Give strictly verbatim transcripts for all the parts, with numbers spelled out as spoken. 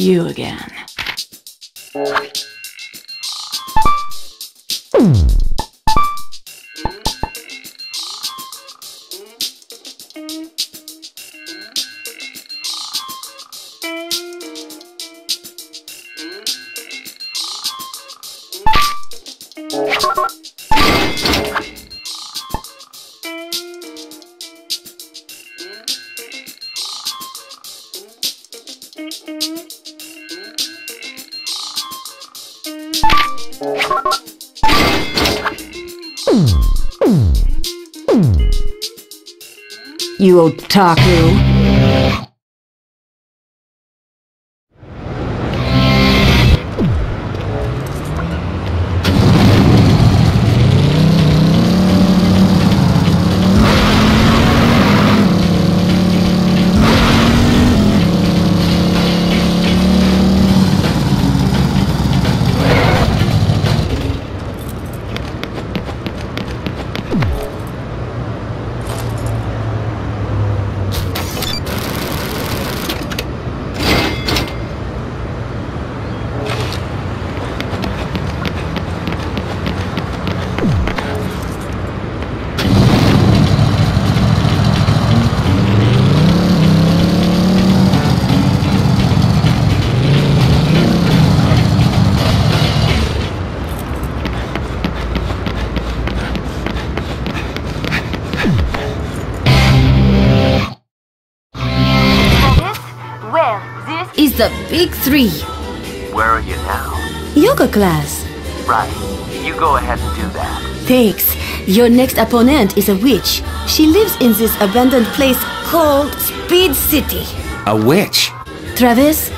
you again. You otaku. Is the big three. Where are you now? Yoga class. Right. You go ahead and do that. Thanks. Your next opponent is a witch. She lives in this abandoned place called Speed City. A witch? Travis?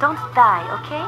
Don't die, okay?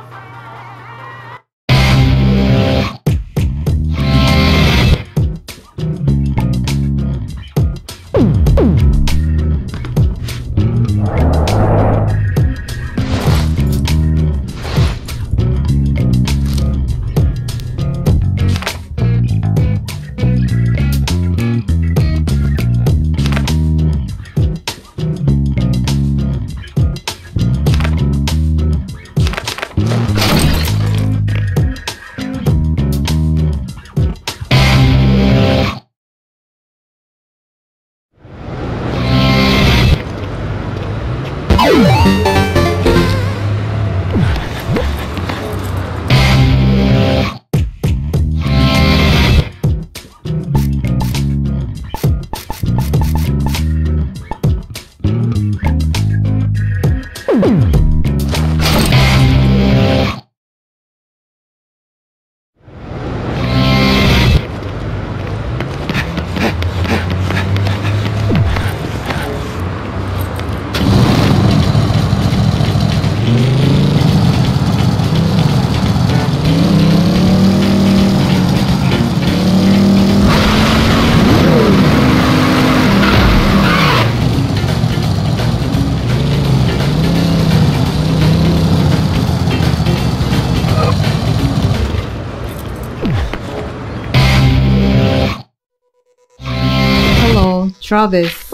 Travis.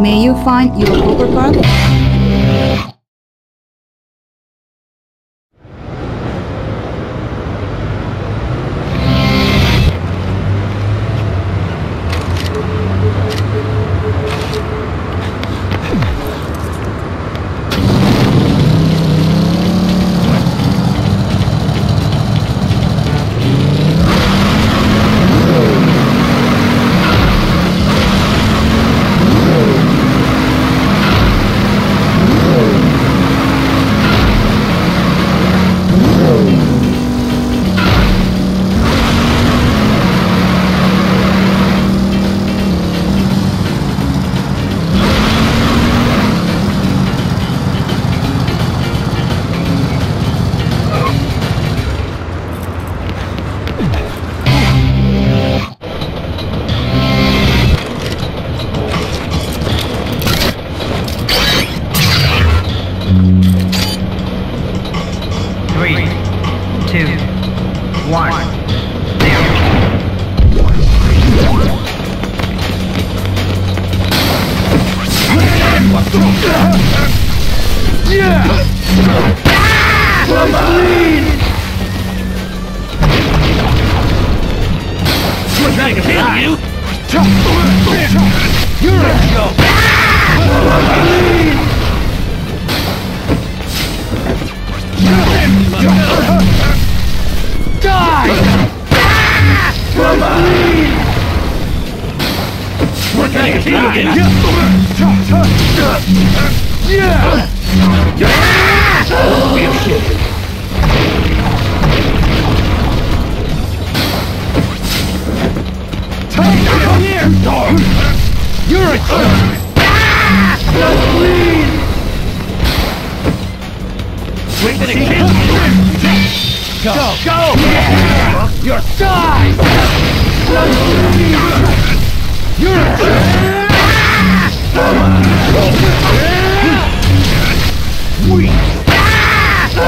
May you find your overpower. die. You. You're a joke. Die. Die. We're gonna get you again. Yeah. Oh, you shit. You're a jerk! We're gonna kill you! Go! Go! Yeah. You're die! You're a jerk! Weak! Oh,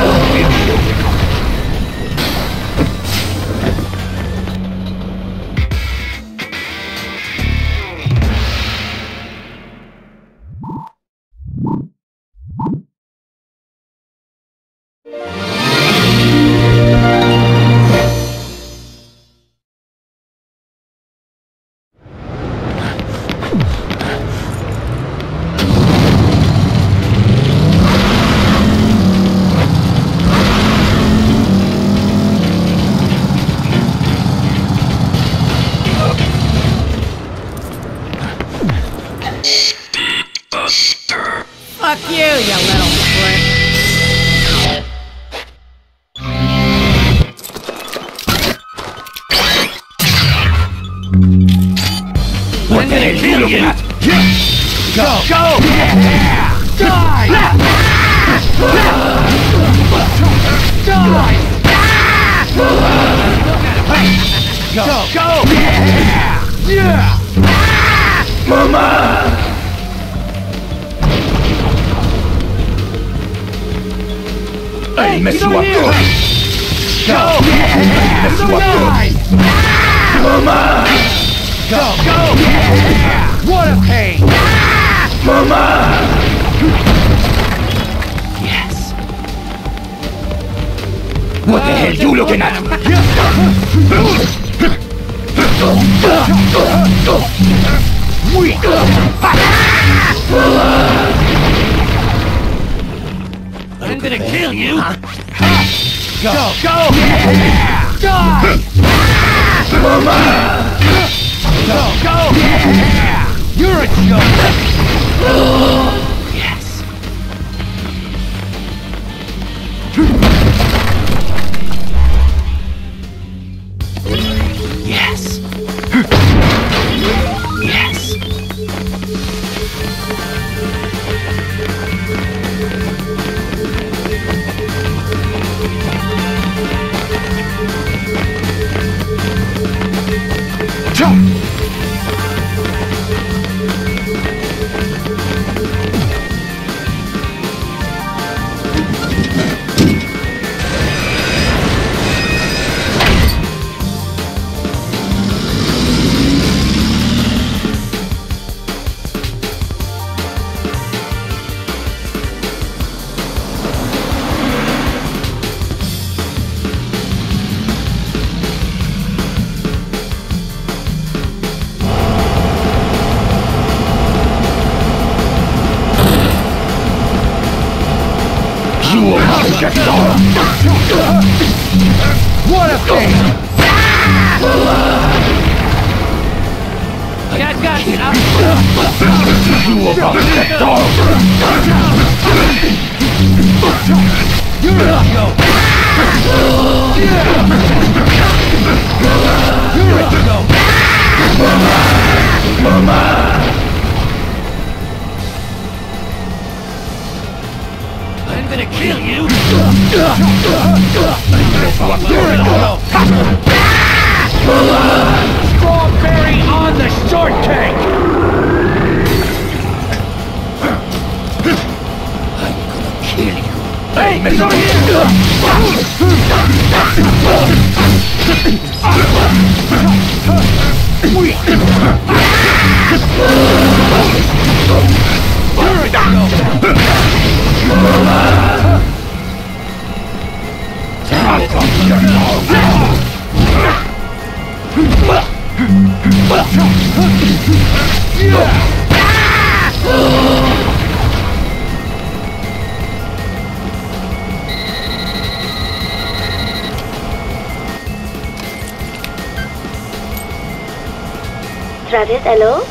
Travis, hello?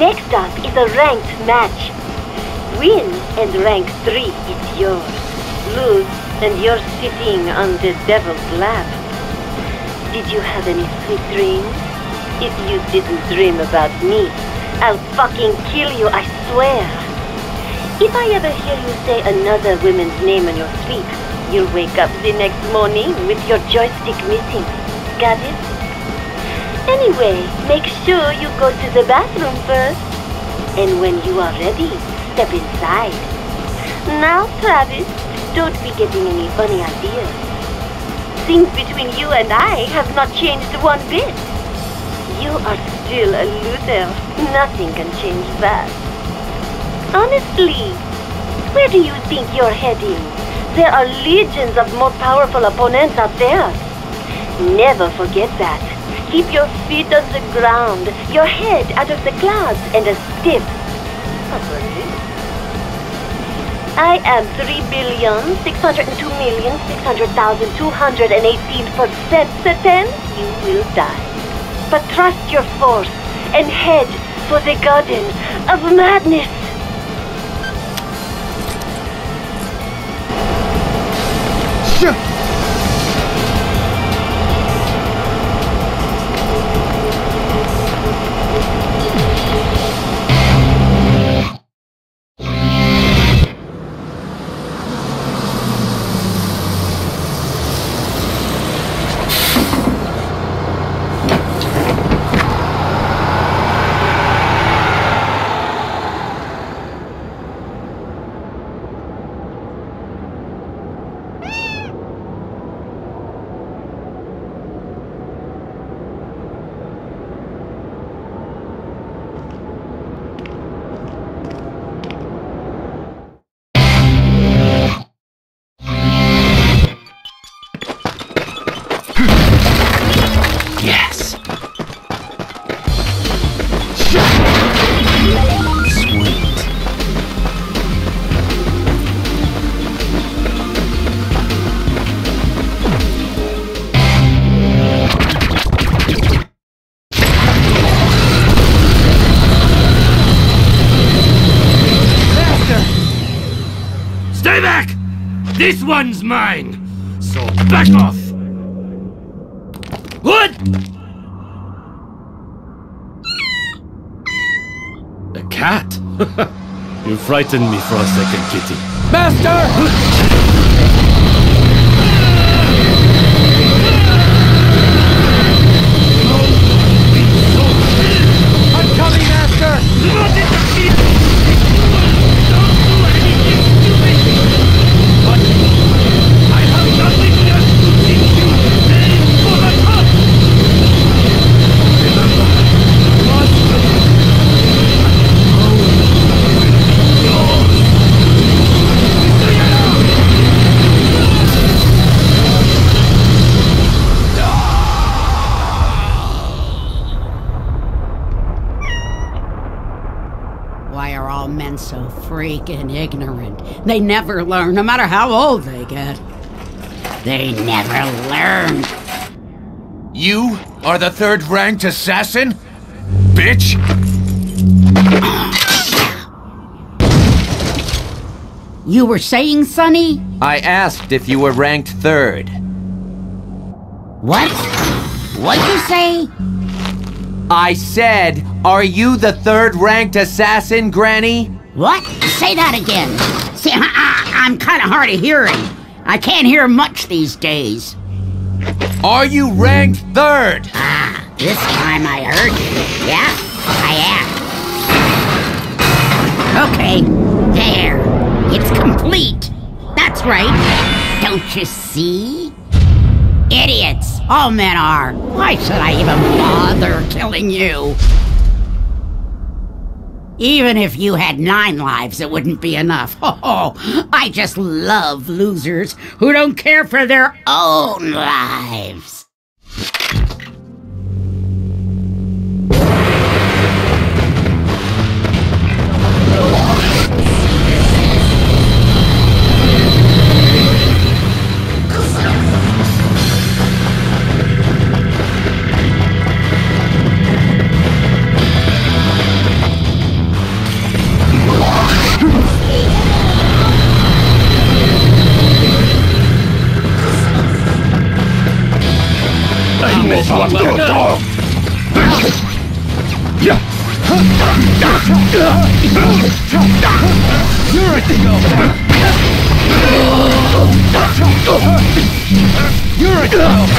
Next up is a ranked match. Win and rank three is yours. Lose and you're sitting on the devil's lap. Did you have any sweet dreams? If you didn't dream about me, I'll fucking kill you, I swear. If I ever hear you say another woman's name in your sleep, you'll wake up the next morning with your joystick missing. Got it? Anyway, make sure you go to the bathroom first. And when you are ready, step inside. Now, Travis, don't be getting any funny ideas. Things between you and I have not changed one bit. You are still a loser. Nothing can change that. Honestly, where do you think you're heading? There are legions of more powerful opponents out there. Never forget that. Keep your feet on the ground, your head out of the clouds, and a stiff upper lip. I am three billion, six hundred two million, six hundred thousand, two hundred eighteen percent certain you will die. But trust your force and head for the garden of madness. Sure. This one's mine, so back off! What? A cat? You frightened me for a second, Kitty. Master! Freaking ignorant. They never learn, no matter how old they get. They never learn. You are the third ranked assassin? Bitch! You were saying, Sonny? I asked if you were ranked third. What? What'd you say? I said, are you the third ranked assassin, Granny? What? Say that again. See, I, I, I'm kind of hard of hearing. I can't hear much these days. Are you ranked third? Ah, this time I heard you. Yeah, I am. Okay, there. It's complete. That's right. Don't you see? Idiots. All men are. Why should I even bother killing you? Even if you had nine lives, it wouldn't be enough. Oh, I just love losers who don't care for their own lives. Let's go, dog. Yeah. You're a dog. You're a dog. You're a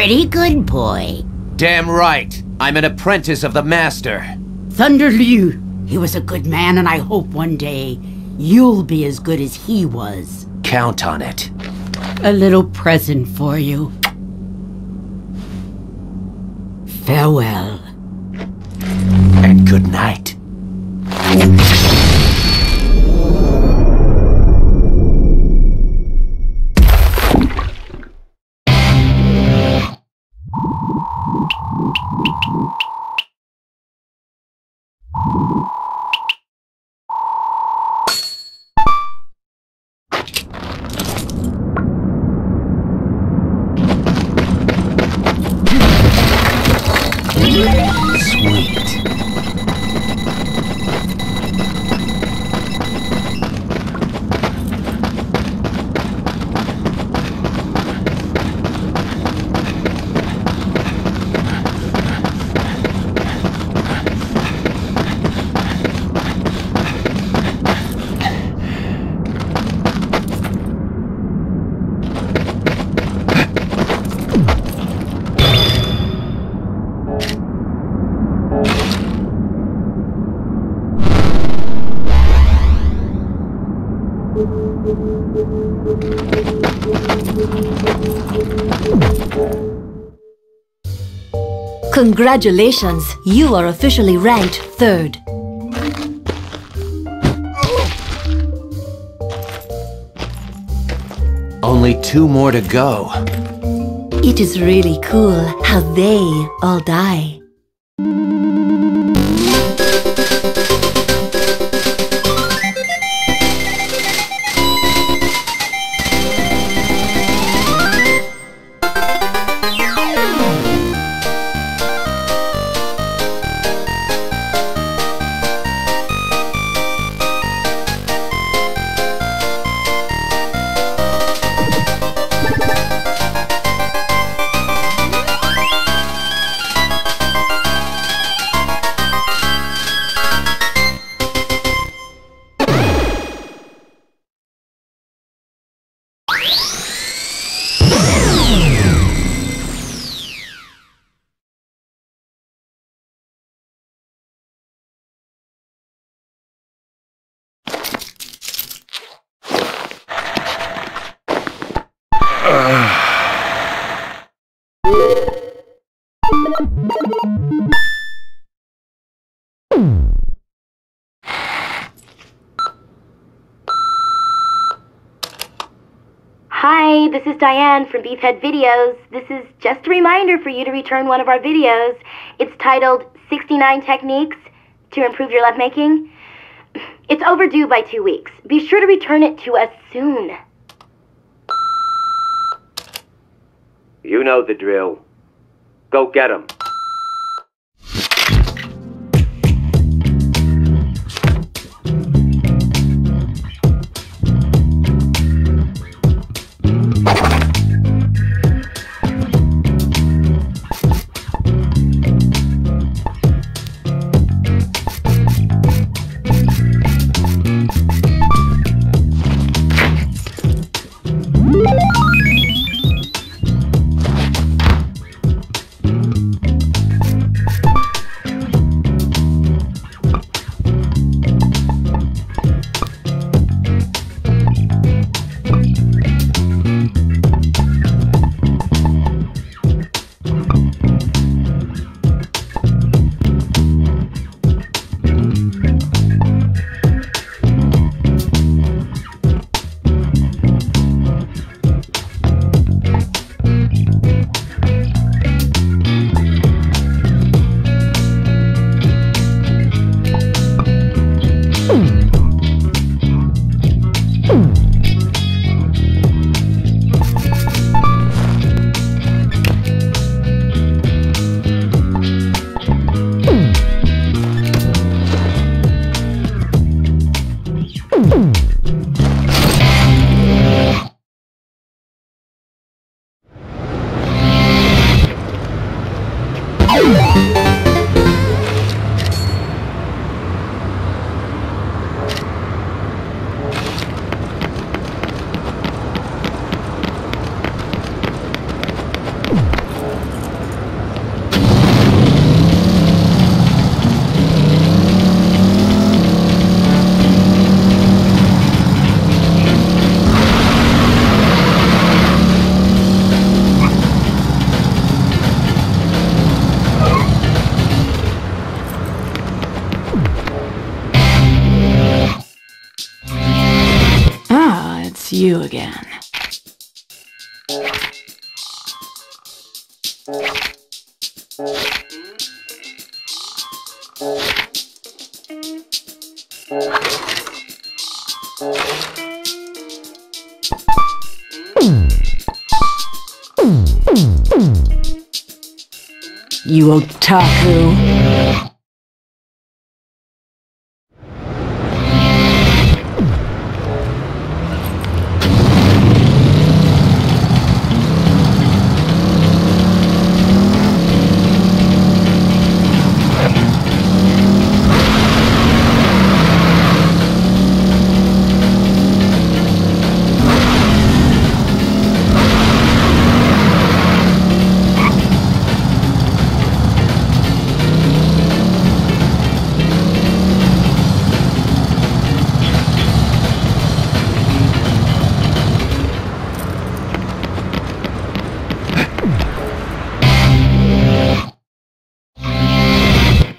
pretty good boy. Damn right. I'm an apprentice of the master. Thunder Liu. He was a good man, and I hope one day you'll be as good as he was. Count on it. A little present for you. Farewell. And good night. Congratulations, you are officially ranked third. Only two more to go. It is really cool how they all die. Hi, this is Diane from Beefhead Videos. This is just a reminder for you to return one of our videos. It's titled sixty-nine Techniques to Improve Your Love Making. It's overdue by two weeks. Be sure to return it to us soon. You know the drill. Go get 'em. Thank mm -hmm. you. you again. You otaku.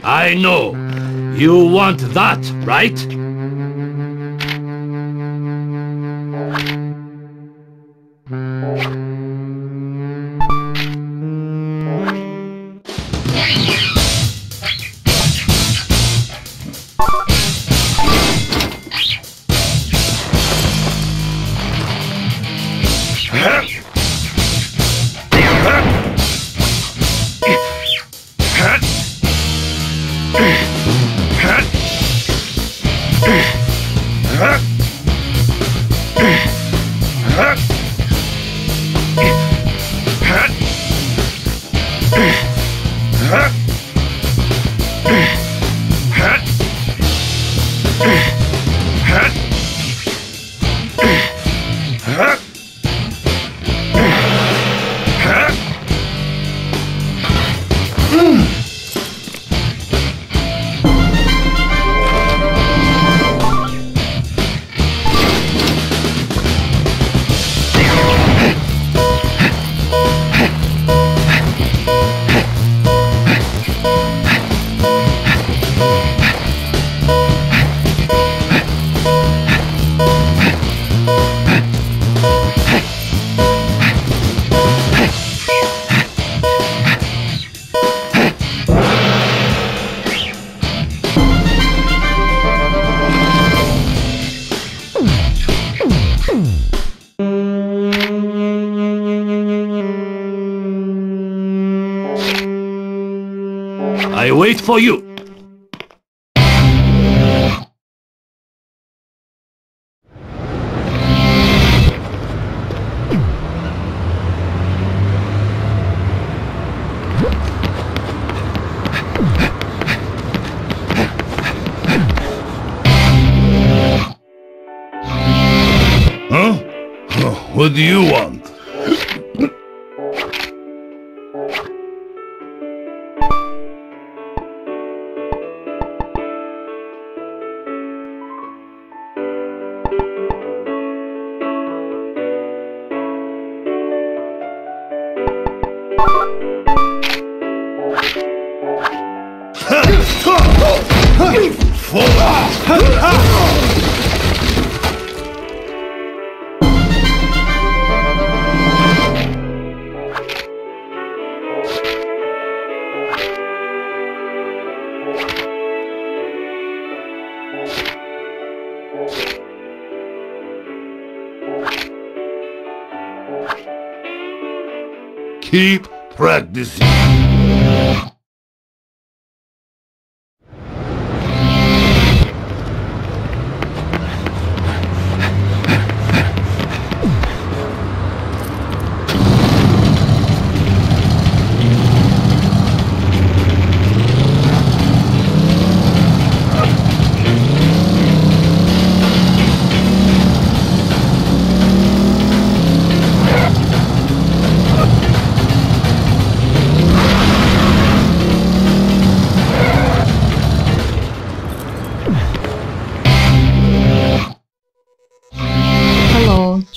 I know. You want that, right? I wait for you. Huh? What do you want? Keep practicing.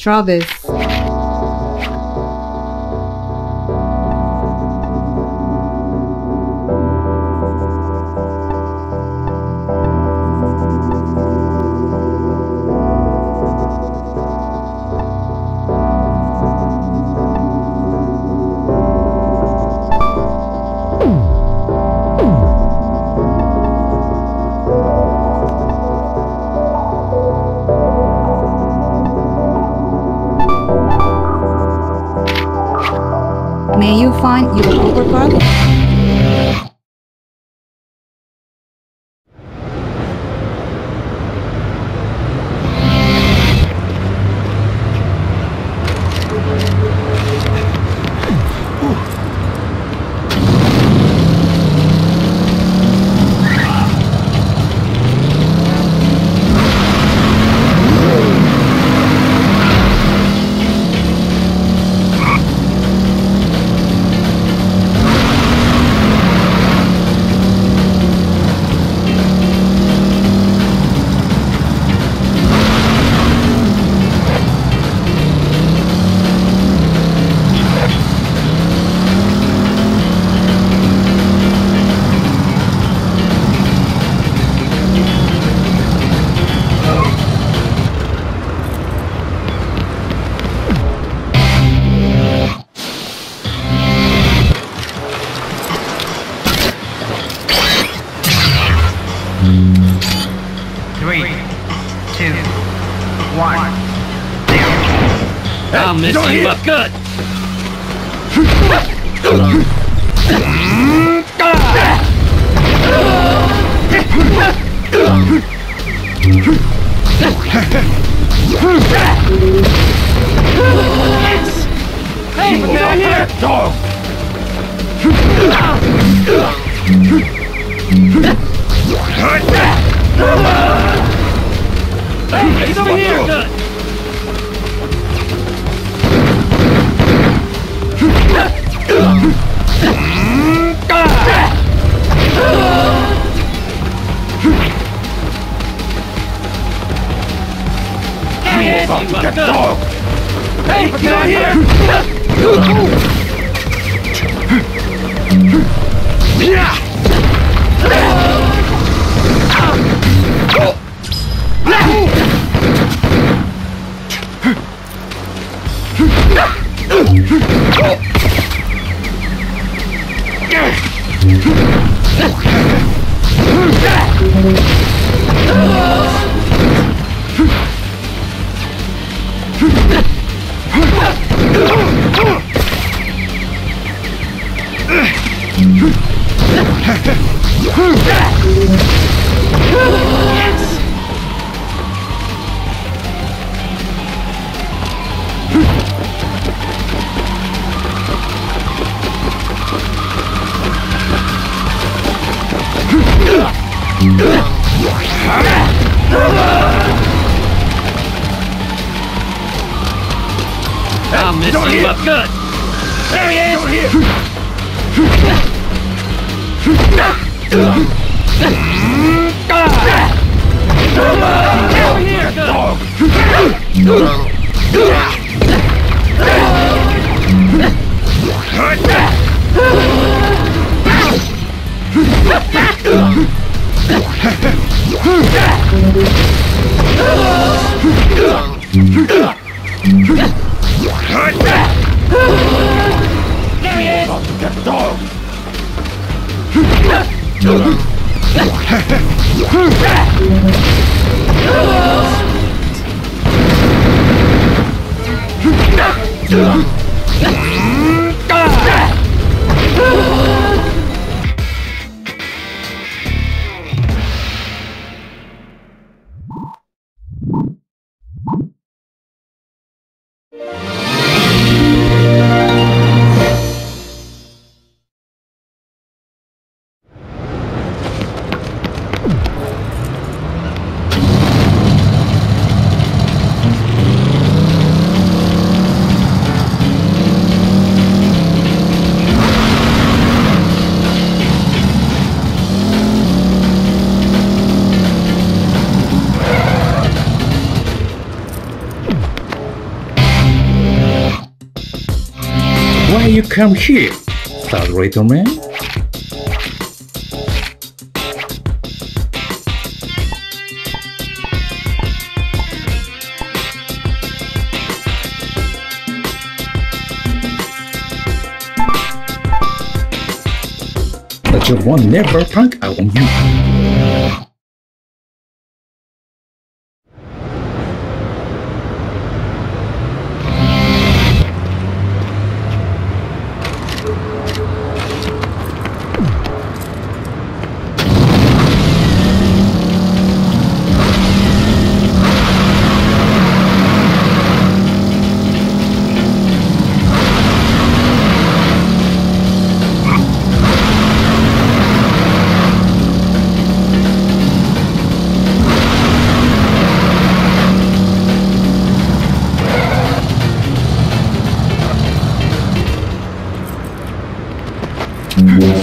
Travis. May you find your overpass? I'll miss you, but good! Hey, we're down here! Hey, he's over here! Good. Get dog! Hey, get out here! I'll miss you, but good. There he is! Here! There he is! About to get dog! You come here, Accelerator Man. But you won't never punk out on you. Easy.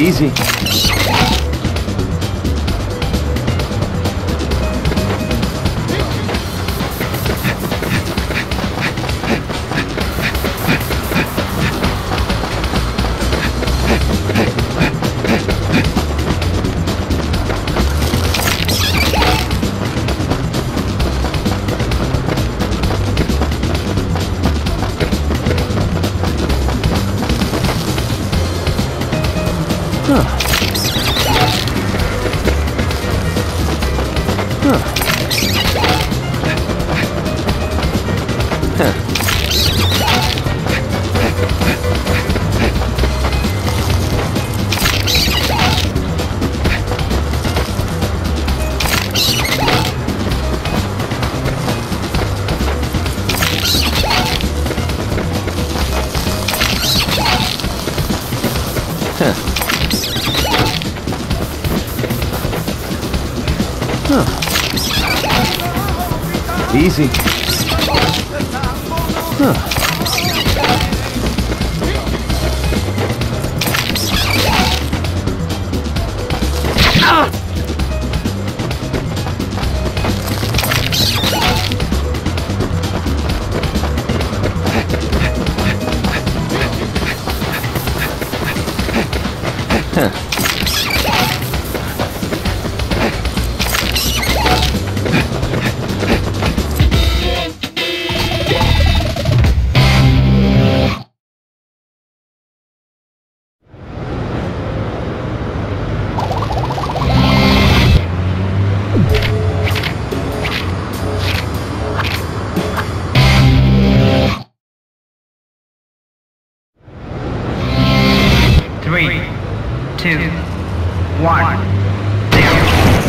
Easy. Huh. Easy.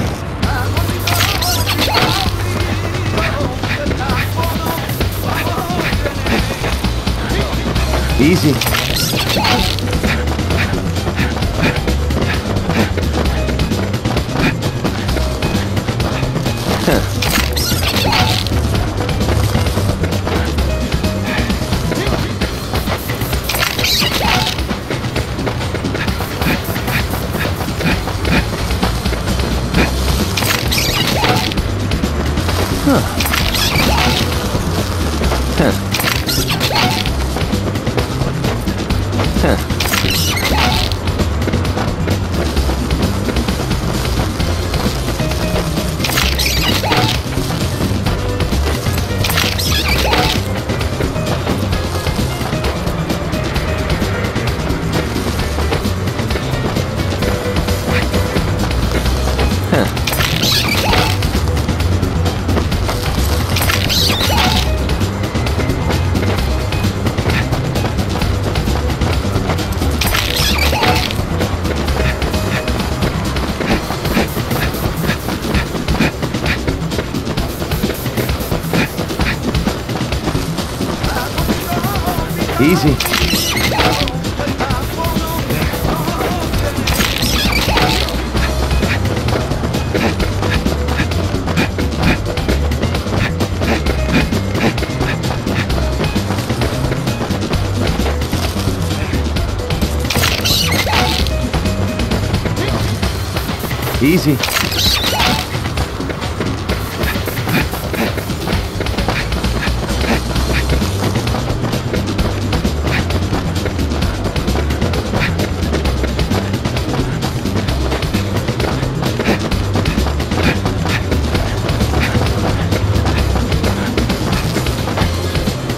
Easy. Easy.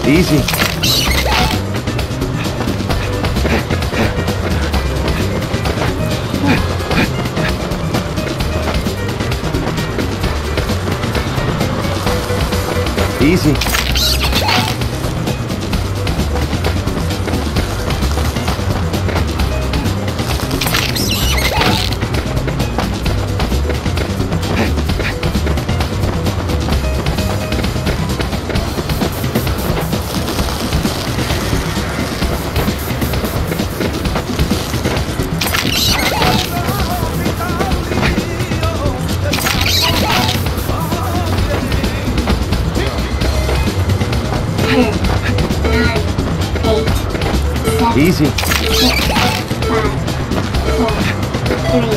Easy. Easy. Easy. Six, five, four, three, two, one.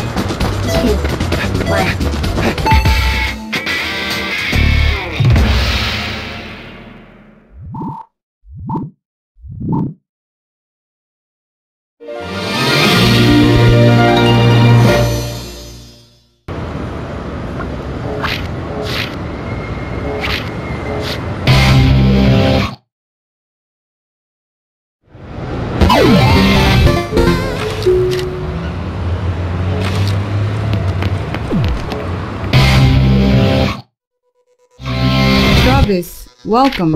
Welcome.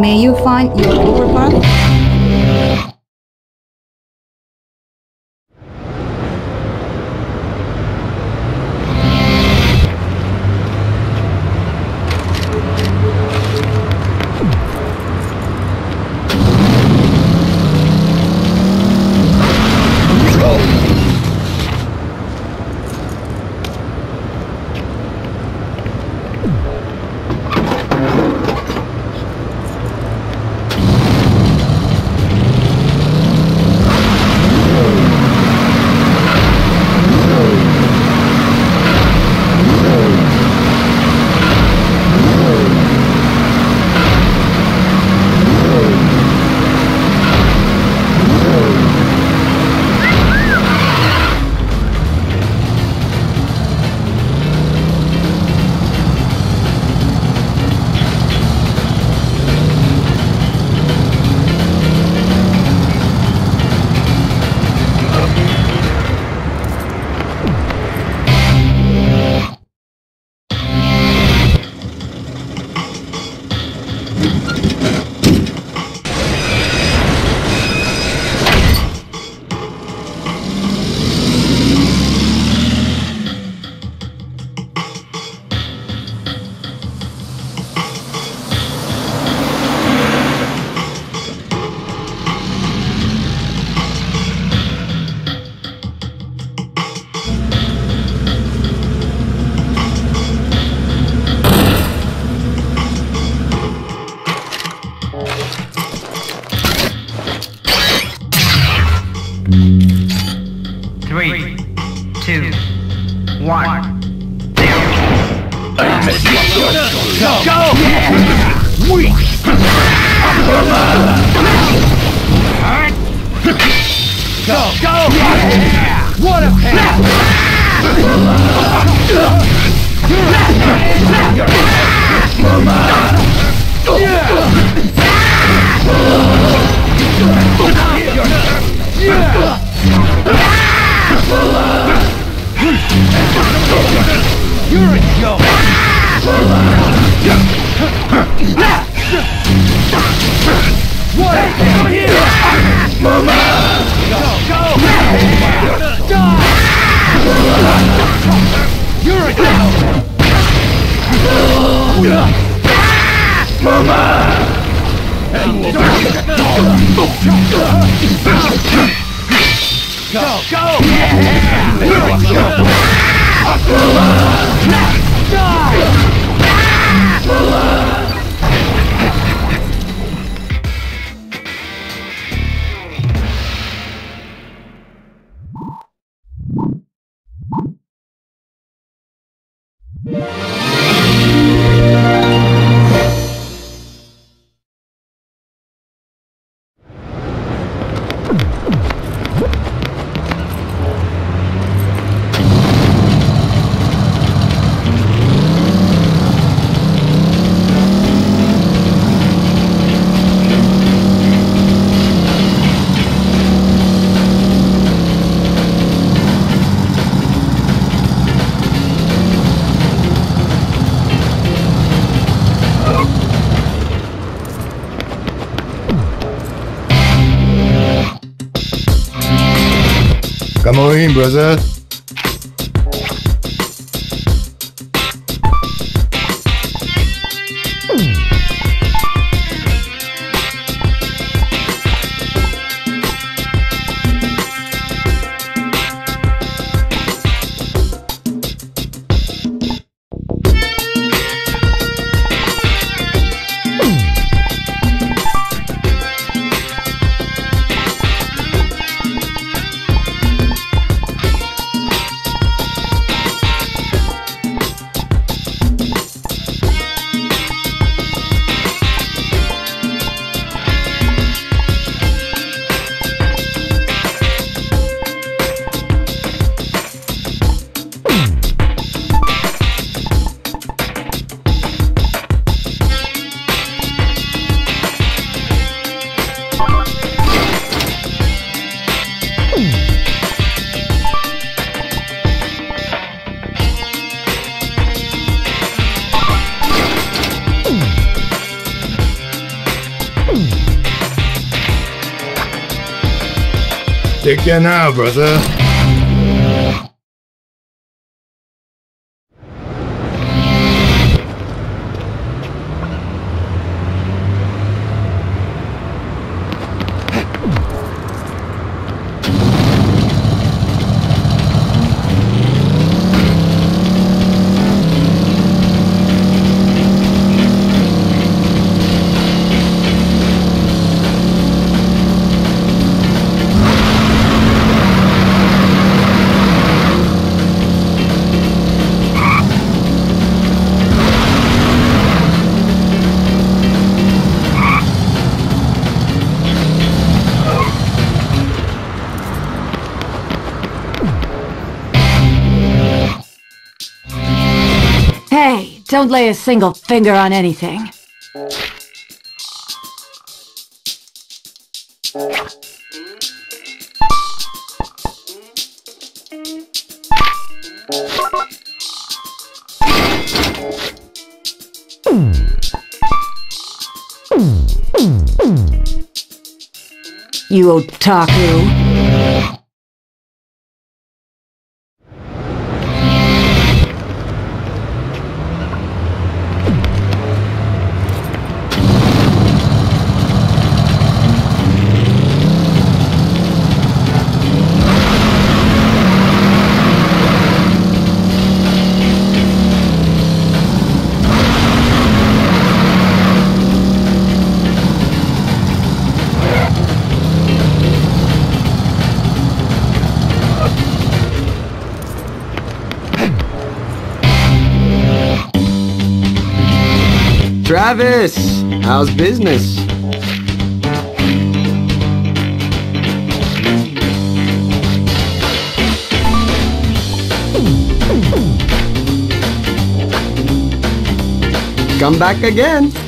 May you find your overpass. Come in, brother. Take care now, brother. Hey, don't lay a single finger on anything. You otaku. Travis, how's business? Come back again.